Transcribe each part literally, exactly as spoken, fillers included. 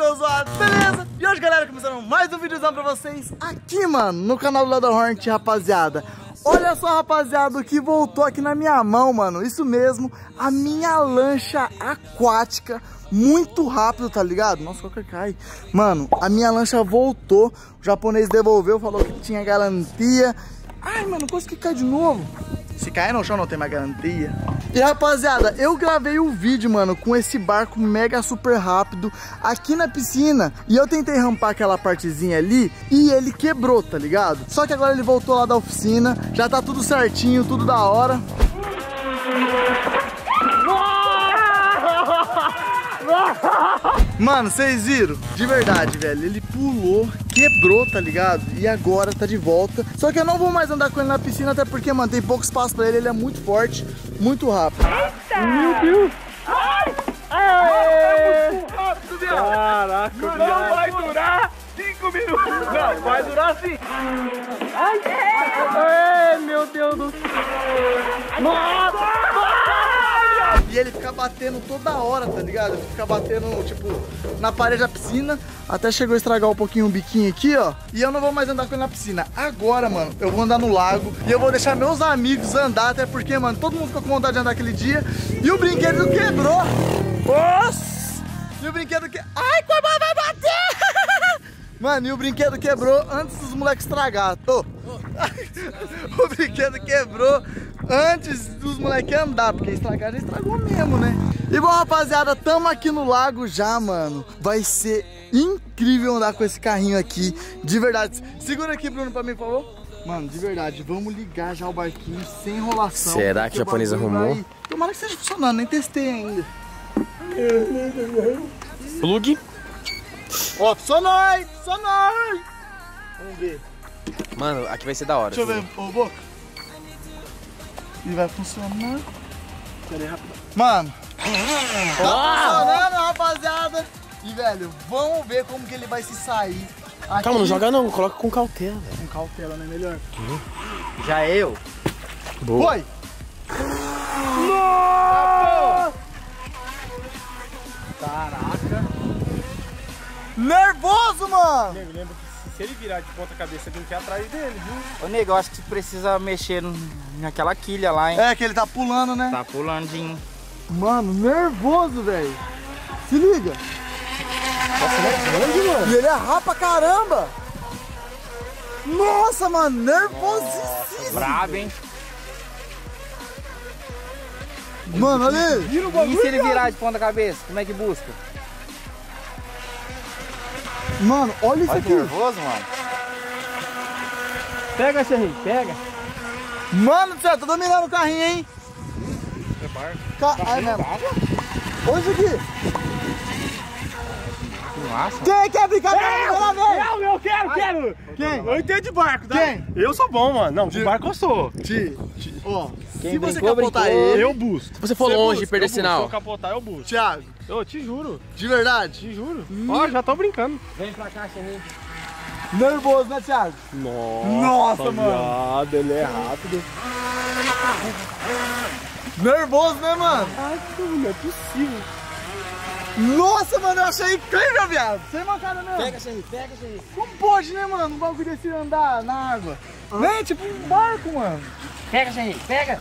seus lados, beleza? E hoje, galera, começando mais um videozão pra vocês aqui, mano, no canal do Leo da Hornet, rapaziada. Olha só, rapaziada, o que voltou aqui na minha mão, mano. Isso mesmo, a minha lancha aquática. Muito rápido, tá ligado? Nossa, qualquer cai. Mano, a minha lancha voltou. O japonês devolveu, falou que tinha garantia. Ai, mano, consegui cair de novo. Se cair no chão não tem mais garantia. E, rapaziada, eu gravei um vídeo, mano, com esse barco mega super rápido aqui na piscina. E eu tentei rampar aquela partezinha ali e ele quebrou, tá ligado? Só que agora ele voltou lá da oficina. Já tá tudo certinho, tudo da hora. Mano, vocês viram? De verdade, velho, ele pulou, quebrou, tá ligado? E agora tá de volta. Só que eu não vou mais andar com ele na piscina, até porque, mano, tem pouco espaço pra ele, ele é muito forte, muito rápido. Eita! Meu Deus! Ai! Ai! Mano, é muito rápido, viado! Caraca, não, não vai durar cinco minutos! Não, vai durar sim! Ai! Ai, meu Deus do céu! Nossa! E ele fica batendo toda hora, tá ligado? Ele fica batendo, tipo, na parede da piscina. Até chegou a estragar um pouquinho o biquinho aqui, ó. E eu não vou mais andar com ele na piscina. Agora, mano, eu vou andar no lago. E eu vou deixar meus amigos andar. Até porque, mano, todo mundo ficou com vontade de andar aquele dia. E o brinquedo quebrou. Nossa! E o brinquedo que... Ai, como vai bater! Mano, e o brinquedo quebrou antes dos moleques estragar. Tô. O brinquedo quebrou antes dos moleques andar, porque estragar já estragou mesmo, né? E bom, rapaziada, tamo aqui no lago já, mano. Vai ser incrível andar com esse carrinho aqui, de verdade. Segura aqui, Bruno, pra mim, por favor. Mano, de verdade, vamos ligar já o barquinho sem enrolação. Será que o japonês arrumou? Vai... Tomara que esteja funcionando, nem testei ainda. Plug. Ó, funcionou, hein? Funcionou! Vamos ver. Mano, aqui vai ser da hora. Deixa eu ver, ô boca. E vai funcionar. Pera aí, rápido. Mano, tá funcionando, rapaziada. E, velho, vamos ver como que ele vai se sair aqui. Calma, não joga não, coloca com cautela. Com cautela, não é melhor? Uhum. Já eu. Boa. Foi! Nossa! Caraca. Nervoso, mano! Nego, lembra que se ele virar de ponta cabeça, tem que ir atrás dele, viu? Ô, nego, eu acho que você precisa mexer naquela quilha lá, hein? É, que ele tá pulando, né? Tá pulandinho. Mano, nervoso, velho. Se liga. Nossa, ele é grande, mano. E ele é rapa pra caramba. Nossa, mano, nervosíssimo. Brabo, hein? Mano, olha ele. E se ele virar de ponta cabeça, como é que busca? Mano, olha isso. Vai aqui. Nervoso, mano. Pega, Sherry, pega. Mano do céu, tô dominando o carrinho, hein? É barco. Ca... Ai, não. Olha isso aqui. Nossa. Quem quer brincar eu, com ele? Não, eu quero, ai, quero. Quem? Eu entendo de barco, tá? Quem? Eu sou bom, mano. Não, de, de barco eu sou. De... de... Oh, quem se brincou, você capotar brincou, ele, eu busto. Se você for você longe e perder eu sinal. Se eu capotar, eu busto. Thiago. Eu te juro. De verdade? Te juro. Ó, hum. já estão brincando. Vem pra cá, Sherry. Nervoso, né, Thiago? Nossa, Nossa mano. Viado, ele é rápido. Nervoso, né, mano? Rápido, não é possível. Nossa, mano, eu achei incrível, viado. Sem mancada, né? Pega, Sherry, pega, Sherry. Como pode, né, mano? Um bagulho desse andar na água. Ah. Né? Tipo um barco, mano. Pega, Sherry, pega.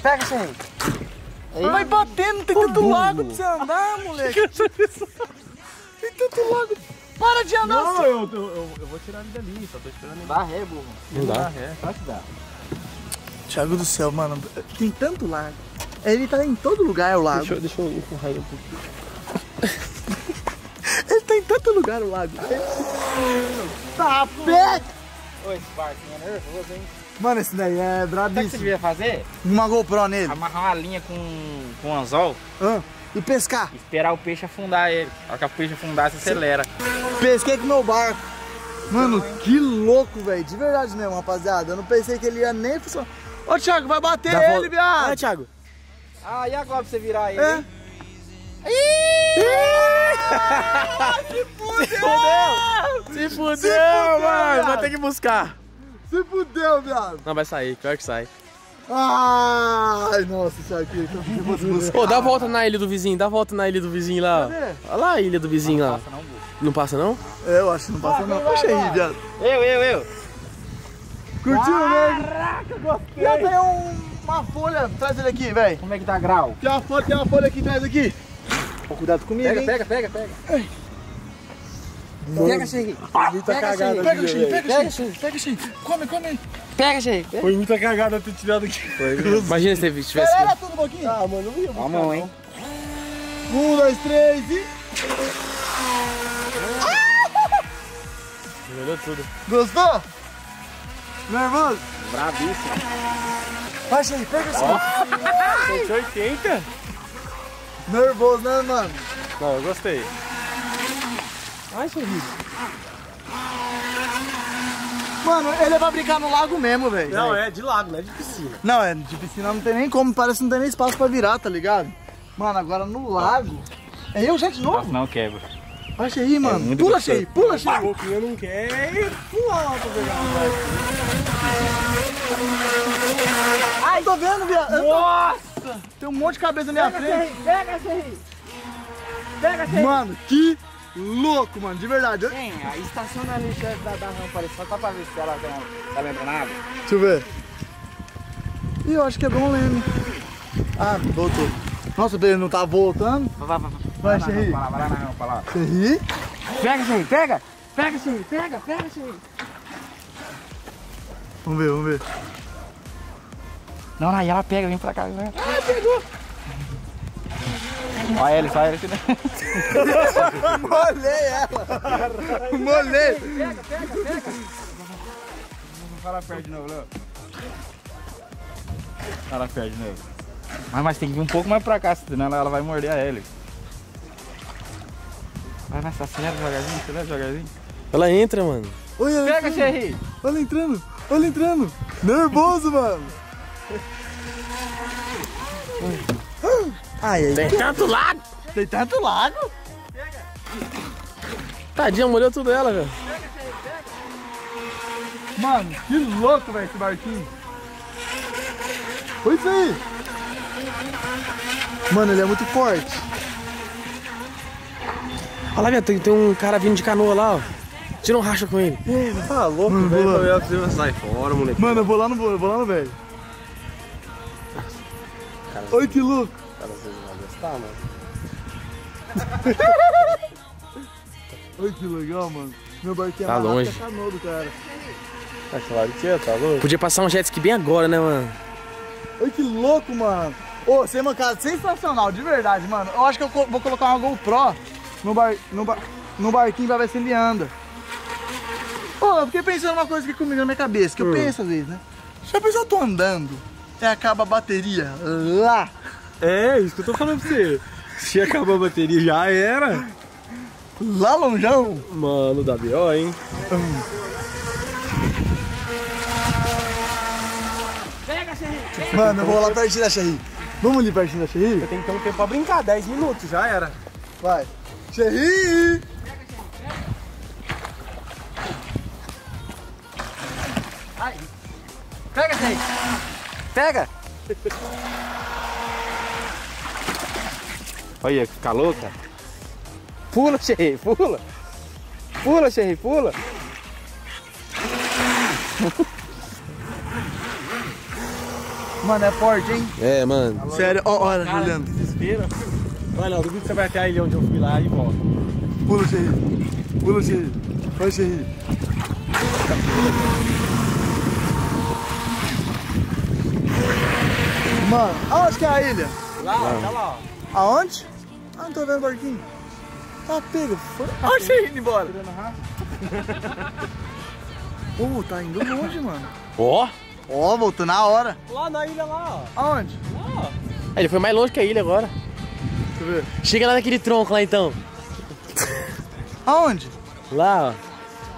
Pega, Sherry. Vai batendo, tem tanto burro. Lago pra você andar, moleque. Tem tanto lago. Para de andar, não, eu, eu, eu, eu vou tirar ele dali, só tô esperando ele. Dá ré, burro. Não dá ré. Só que dá. Thiago do céu, mano, tem tanto lago. Ele tá em todo lugar, é o lago. Deixa eu, deixa eu empurrar ele um pouquinho. Ele tá em tanto lugar, o lago. Tá pé! Ô, esse barquinho é nervoso, hein? Mano, esse daí é brabíssimo. Sabe o que você devia fazer? Uma GoPro nele. Amarrar uma linha com, com um anzol. Ah, e pescar. Esperar o peixe afundar ele. A hora que o peixe afundar, você acelera. Pesquei com meu barco. Mano, não, que louco, velho. De verdade mesmo, rapaziada. Eu não pensei que ele ia nem funcionar. Ô, Thiago, vai bater dá ele, viado. É, Thiago. Ah, e agora pra você virar ele? É. Ih! Ih! Se fudeu! Se fudeu, se fudeu, mano. Viado. Vai ter que buscar. Se fudeu, viado. Não, vai sair, pior que sai. Ai, nossa, isso aqui. Pô, dá a volta na ilha do vizinho, dá a volta na ilha do vizinho lá. Cadê? Olha lá a ilha do vizinho não, lá. Não passa, não, Não passa não? Eu acho que não passa não. Puxa aí, viado. Eu, eu, eu. Curtiu, velho? Caraca, gostei. Já tem uma folha, traz ele aqui, velho. Como é que tá grau? Tem uma folha, tem uma folha aqui, traz aqui. Cuidado comigo, pega, hein? Pega, pega, pega. Ai. Mano, pega, Sherry. Foi muita pega, cagada. Pega, Sherry. Pega, Sherry. Pega, Sherry. Come, come aí. Pega, Sherry. Foi muita cagada ter tirado aqui. Foi, imagina se tivesse. Era tudo um pouquinho. Ah, mano, não ia. Ó a mão, hein? Um, dois, três e. Melhorou tudo. Gostou? Nervoso? Bravíssimo. Vai, Sherry. Pega, Sherry. cento e oitenta? Nervoso, né, mano? Não, eu gostei. Ai, sorriso. Mano, ele vai brincar no lago mesmo, velho. Não, é de lago, não é de piscina. Não, é de piscina não tem nem como, parece que não tem nem espaço pra virar, tá ligado? Mano, agora no lago... É eu já de novo? Não, quebra. Baixa aí, mano. É pula, Sherry, pula, Sherry. Um pouquinho eu não quero. Pula lá pra pegar. Ai, tô vendo, viado. Nossa! Tem um monte de cabeça na minha frente. Pega, Sherry. Pega, Sherry. Mano, que... louco, mano, de verdade. Tem, a estaciona ali perto da, da rampa ali, só tá pra ver se ela não tá lembrando nada. Deixa eu ver. Ih, eu acho que é bom leme. Ah, voltou. Nossa, ele não tá voltando. Vai, vai, vai. Vai, Sherry. Vai lá, vai lá, vai lá. Sherry. Pega, Sherry, pega. Pega, Sherry, pega, pega, Sherry. Vamos ver, vamos ver. Não, aí ela pega, vem pra cá. Vem. Ah, pegou. Olha a Elis, olha a Elis. Molei ela! Molei! Pega, pega, pega! Vamos parar perto de novo, Léo. Parar perto de novo. Mas, mas tem que vir um pouco mais pra cá, senão ela, ela vai morder a Elis. Vai, vai, acelera devagarzinho, acelera devagarzinho. Ela entra, mano. Oi, ela pega, Sherry! Olha entrando, olha entrando! Nervoso, mano! Oi. Ai, ai. Tem tanto lago! Tem tanto lago! Pega! Tadinha, molhou tudo ela, velho. Pega, pega! Mano, que louco, velho, esse barquinho! Olha isso aí! Mano, ele é muito forte! Olha lá, velho, tem, tem um cara vindo de canoa lá, ó. Tira um racha com ele. É, tá louco, velho. Sai fora, moleque. Mano, eu vou lá no, eu vou lá no velho. Olha que louco! Cara, vocês não vão gostar, mano. Olha que legal, mano. Meu barquinho tá longe. Tá novo, cara. Tá claro que é, tá louco. Podia passar um jet ski bem agora, né, mano? Olha que louco, mano. Ô, oh, sem mancada, sensacional, de verdade, mano. Eu acho que eu vou colocar uma GoPro no, bar... no, bar... no barquinho pra ver se ele anda. Ô, oh, eu fiquei pensando uma coisa que comigo na minha cabeça, que eu hum. penso às vezes, né? Já pensou, eu tô andando e acaba a bateria lá. É, isso que eu tô falando pra você. Se acabar a bateria, já era. Lá longeão. Mano, dá B O, hein? Pega, Sherry. Mano, eu vou lá pertinho da Sherry. Vamos ali pertinho da Sherry? Eu tenho que ter um tempo pra brincar, dez minutos, já era. Vai. Sherry! Pega, Sherry, pega. Ai. Pega, Sherry. Pega. Olha, fica louca. Pula, Sherry, pula. Pula, Sherry, pula. Mano, é forte, hein? É, mano. Alô, sério, ó, olha, Juliano. Desespero. Olha, não, duvido que você vai até a ilha onde eu fui lá e volta. Pula, Sherry. Pula, Sherry. Vai, Sherry. Mano, aonde que é a ilha? Lá, lá. Tá lá, ó. Aonde? Ah, não tô vendo o barquinho. Tá pego. Olha o Sherry indo embora. Uh, tá indo longe, mano. Ó. Ó, oh, voltou na hora. Lá na ilha, lá, ó. Aonde? Lá, ó. Ele foi mais longe que a ilha agora. Deixa eu ver. Chega lá naquele tronco lá, então. Aonde? Lá, ó.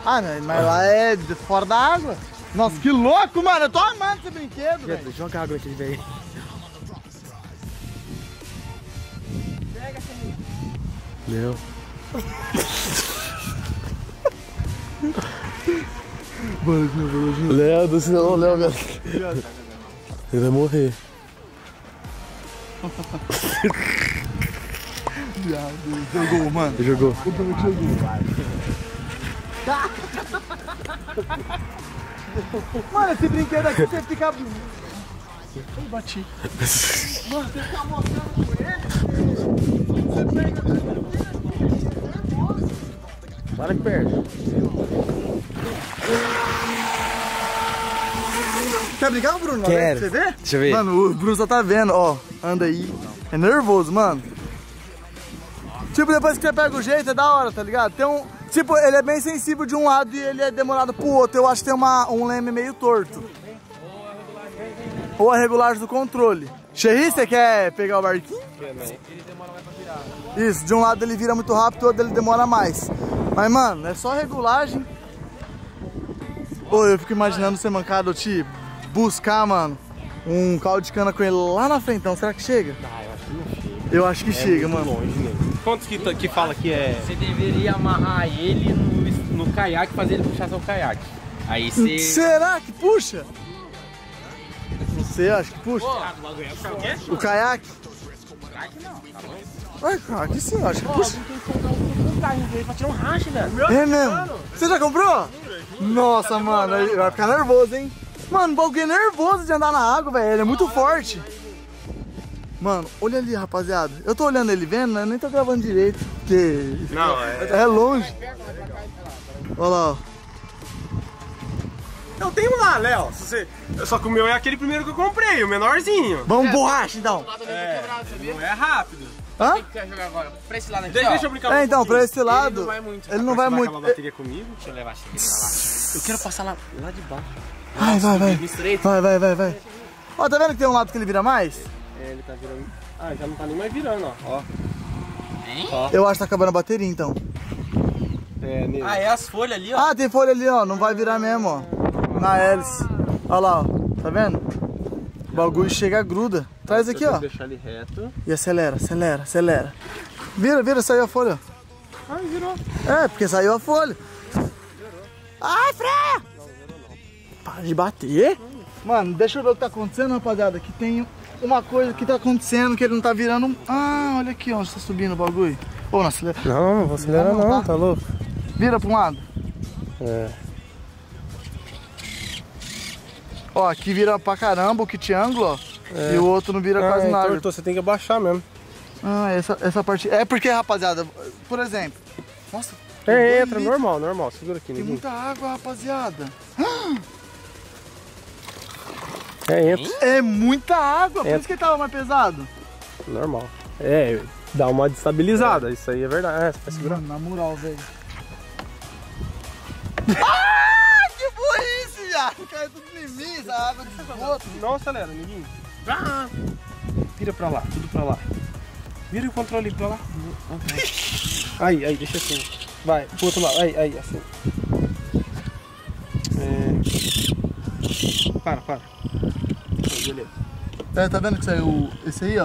Ah, não, mas ah. lá é fora da água. Nossa, hum. que louco, mano. Eu tô amando esse brinquedo, velho. Joga água aqui, velho. Meu. Léo, do sinal, Léo, velho. Ele vai morrer. Thiago jogou, mano. Jogou. O Bruno que jogou. Mano, esse brinquedo aqui você fica... Eu bati. Mano, você tá mostrando com ele? Você pega... Para que perde. Quer brincar, Bruno? Quero. Você vê? Deixa eu ver. Mano, o Bruno só tá vendo, ó. Anda aí. É nervoso, mano. Tipo, depois que você pega o jeito, é da hora, tá ligado? Tem um... Tipo, ele é bem sensível de um lado e ele é demorado pro outro. Eu acho que tem uma, um leme meio torto. Ou a regulagem do controle. Sherry, você quer pegar o barquinho? Ele demora mais pra virar. Isso, de um lado ele vira muito rápido, do outro ele demora mais. Mas, mano, é só regulagem. Ô, eu fico imaginando você mancado, te buscar, mano, um caldo de cana com ele lá na frente. Então, será que chega? Ah, eu acho que não chega. Eu acho que é chega, muito mano. Longe mesmo. Quantos que, que fala que é... Você deveria amarrar ele no, no caiaque, fazer ele puxar seu caiaque. Aí você... Será que puxa? Não sei, acho que puxa. Oh, o caiaque? O caiaque não, tá bom? Ai, cara, que sim, acho que puxa. É mesmo? Você já comprou? Nossa, mano, vai ficar nervoso, hein? Mano, o bagulho é nervoso de andar na água, velho. Ele é muito forte. Mano, olha ali, rapaziada. Eu tô olhando ele vendo, né? Eu nem tô gravando direito, porque... Não, é... É longe. Olha lá, ó. Eu tenho lá, Léo. Só que o meu é aquele primeiro que eu comprei, o menorzinho. Vamos borracha, então. É, não é rápido. Hã? O que você vai jogar agora? Pra esse lado aqui, deixa eu brincar. É, então, um pra esse lado... Ele não vai muito. Ele não vai muito. Acabar a bateria comigo? Deixa eu levar isso aqui pra lá. Eu quero passar lá, lá de baixo. Ai, vai, vai. Vai, vai, vai, vai. Ó, tá vendo que tem um lado que ele vira mais? É, ele tá virando... Ah, já não tá nem mais virando, ó. Ó. Hein? Ó. Eu acho que tá acabando a bateria, então. É, nele. Ah, é as folhas ali, ó. Ah, tem folha ali, ó. Não vai virar mesmo, ó. Na hélice. Ó lá, ó. Tá vendo? O bagulho chega, gruda. Traz aqui, ó. Deixar ele reto. E acelera, acelera, acelera. Vira, vira, saiu a folha. Ah, virou. É, porque saiu a folha. Virou. Ai, freia! Não, virou não. Para de bater. Hum. Mano, deixa eu ver o que tá acontecendo, rapaziada. Que tem uma coisa que tá acontecendo, que ele não tá virando... Ah, olha aqui onde tá subindo o bagulho. Ô, não acelera. Não, não vou acelerar não, não tá? Tá louco. Vira pra um lado. É. Ó, aqui vira pra caramba o kit ângulo, ó. É. E o outro não vira ah, quase é, nada. Tortou, você tem que abaixar mesmo. Ah, essa, essa parte... É porque, rapaziada, por exemplo... Nossa... É, entra, litros. normal, normal. Segura aqui, né? Tem muita água, rapaziada. É, entra. É muita água, entra. Por isso que ele tava mais pesado. Normal. É, dá uma destabilizada, é. Isso aí é verdade. É, você vai segurar. Na moral, velho. Ah, que burrice, viado! Caiu tudo em mim, essa água de esgoto. Não acelera, ninguém. Ah. Vira pra lá, tudo pra lá. Vira o controle pra lá. Aí, aí, deixa assim. Vai, pro outro lado, aí, aí, assim. É... Para, para. Beleza. É, tá vendo que saiu esse aí, ó?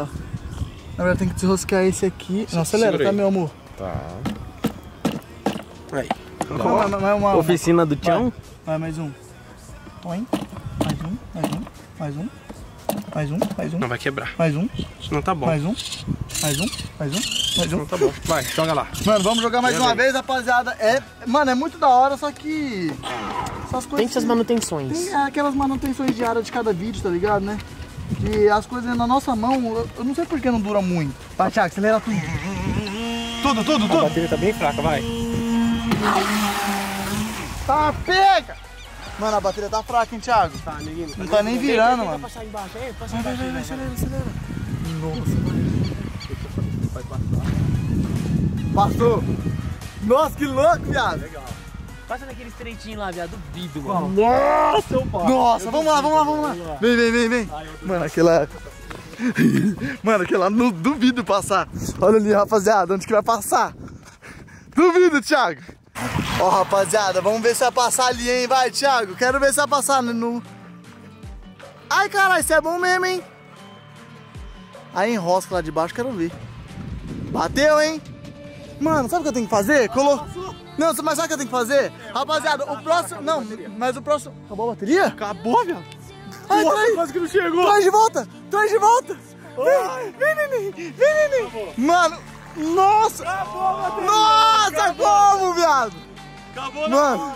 Na verdade tem que desroscar esse aqui. Não, acelera, tá, meu amor? Tá. Aí. Não, não, não, não. Oficina do Tião? Vai, vai, mais um. Põe. Mais um, mais um, mais um. Mais um, mais um. Não vai quebrar. Mais um. Isso não tá bom. Mais um, mais um, mais um, mais um. Não tá bom. Vai, joga lá. Mano, vamos jogar mais é uma bem. vez, rapaziada. É, mano, é muito da hora, só que... Essas coisas... Tem essas manutenções. Tem aquelas manutenções diárias de cada vídeo, tá ligado, né? Que as coisas na nossa mão, eu, eu não sei por que não dura muito. Vai, Thiago, acelera tudo. Tudo, tudo, tudo. A bateria tá bem fraca, vai. Tá, pega! Mano, a bateria tá fraca, hein, Thiago? Tá, ninguém, não tá nem virando, mano. Passar embaixo, aí, passa embaixo. Vai, vai, vai, acelera, acelera. Nossa, vai passar. Passou. Nossa, que louco, viado. Legal. Passa naquele estreitinho lá, viado, duvido, mano. Nossa, eu posso. Nossa, vamos lá, vamos lá, vamos lá. Vem, vem, vem, vem. Mano, aquela... Mano, aquela não duvido passar. Olha ali, rapaziada, onde que vai passar? Duvido, Thiago. Ó, oh, rapaziada, vamos ver se vai passar ali, hein? Vai, Thiago, quero ver se vai passar no... Ai, caralho, isso é bom mesmo, hein? Aí enrosca lá de baixo, quero ver. Bateu, hein? Mano, sabe o que eu tenho que fazer? Colo... Não, mas sabe o que eu tenho que fazer? Rapaziada, o próximo... Não, mas o próximo... Acabou a bateria? Acabou, velho. Ai, traz... Quase que não chegou. Traz de volta, traz de volta. Vem, vem, vem, vem, vem, vem. Mano... Nossa! Acabou, nossa, acabou, como, viado? Acabou, mano.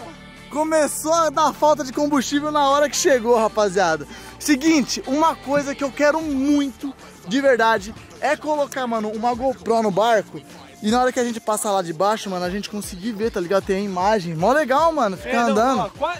Começou a dar falta de combustível na hora que chegou, rapaziada. Seguinte, uma coisa que eu quero muito, de verdade, é colocar, mano, uma GoPro no barco. E na hora que a gente passa lá de baixo, mano, a gente conseguir ver, tá ligado? Tem a imagem. Mó legal, mano, ficar é, não, andando. Ó, qual...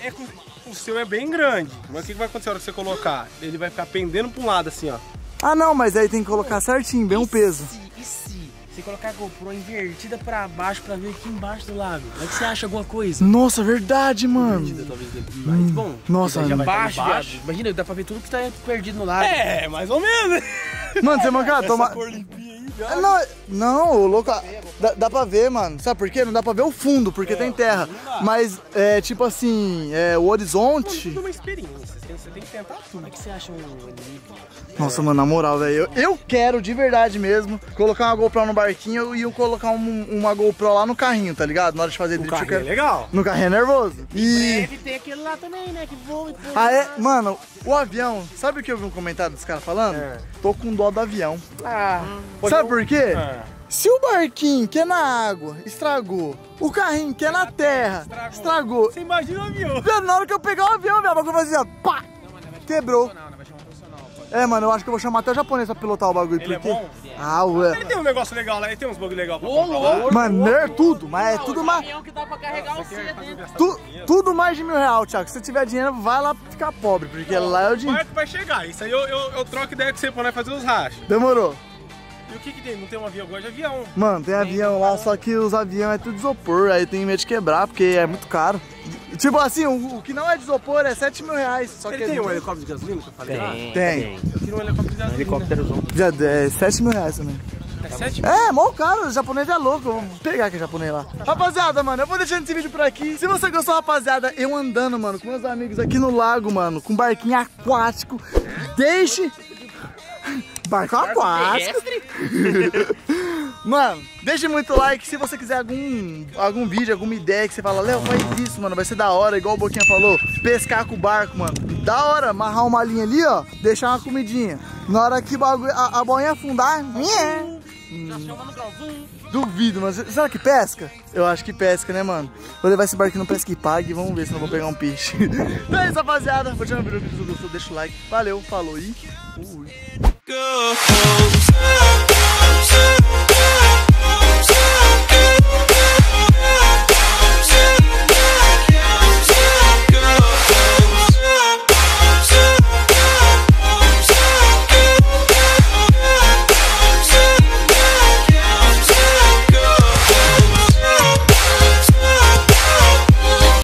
é com... O seu é bem grande, mas o que vai acontecer na hora que você colocar? Ele vai ficar pendendo pra um lado, assim, ó. Ah, não, mas aí tem que colocar certinho, bem um peso. E se você colocar a GoPro invertida pra baixo, pra ver aqui embaixo do lago? Como é que você acha alguma coisa? Nossa, verdade, mano. Invertida, talvez. Mas, bom, nossa, já baixo, baixo. Imagina, dá pra ver tudo que tá perdido no lago. É, mais ou menos. Mano, você manca, toma... Não, não, louco, dá, dá pra ver, mano, sabe por quê? Não dá pra ver o fundo, porque é, tem terra, mas é tipo assim, é, o horizonte... Mano, tudo uma experiência, você tem que tentar tudo. Como é que você acha um... Nossa, mano, na moral, velho, eu, eu quero de verdade mesmo colocar uma GoPro no barquinho e eu colocar um, uma GoPro lá no carrinho, tá ligho? Na hora de fazer drift, eu quero... é legal. No carrinho é nervoso. E... e tem aquele lá também, né, que voa e voa. Ah, é? Mano, o avião, sabe o que eu vi um comentário dos caras falando? É. Tô com dó do avião. Ah, sabe? Sabe por quê? Ah. Se o barquinho que é na água estragou, o carrinho que é na terra estragou. estragou. Você imagina o avião? Velho, na hora que eu pegar o avião, velho, eu vou fazer, pá! Não, mano, quebrou. Não, não, vai chamar um é, mano, eu acho que eu vou chamar até o japonês pra pilotar o bagulho. Ele porque... é bom? Ah, ué. Ele tem um negócio legal lá, ele tem uns bagulho legal pra comprar lá. Mano, é tudo, mas é tudo mais... avião que dá pra carregar o C dentro. Tudo mais de mil reais, Thiago. Se você tiver dinheiro, vai lá ficar pobre, porque não, lá é o dinheiro. O barco vai chegar, isso aí eu, eu, eu troco ideia com você pra nós fazer os rachos. Demorou. E o que que tem? Não tem um avião? Eu gosto de avião. Mano, tem, tem avião lá, só que os aviões é tudo isopor, aí tem medo de quebrar, porque é muito caro. Tipo assim, o, o que não é de isopor é sete mil reais. Só que ele tem um helicóptero de gasolina que eu falei? Tem. Tem. Eu queria um helicóptero de gasolina. Um helicópterozão. É sete mil reais também. É sete mil? É, mó caro, o japonês é louco. Vamos pegar aquele japonês lá. Rapaziada, mano, eu vou deixando esse vídeo por aqui. Se você gostou, rapaziada, eu andando, mano, com meus amigos aqui no lago, mano, com um barquinho aquático. Deixe... Barco aquático. Mano, deixe muito like se você quiser algum, algum vídeo, alguma ideia que você fala, Léo, faz isso, mano, vai ser da hora, igual o Boquinha falou, pescar com o barco, mano. Da hora, amarrar uma linha ali, ó, deixar uma comidinha. Na hora que a, a boinha afundar, nhê, já chama no galvão. Duvido, mas será que pesca? Eu acho que pesca, né, mano? Vou levar esse barquinho no pesca e pague e vamos ver se não vou pegar um peixe. Então é isso, rapaziada. Vou te mandar um vídeo, se você gostou, deixa o like. Valeu, falou e fui.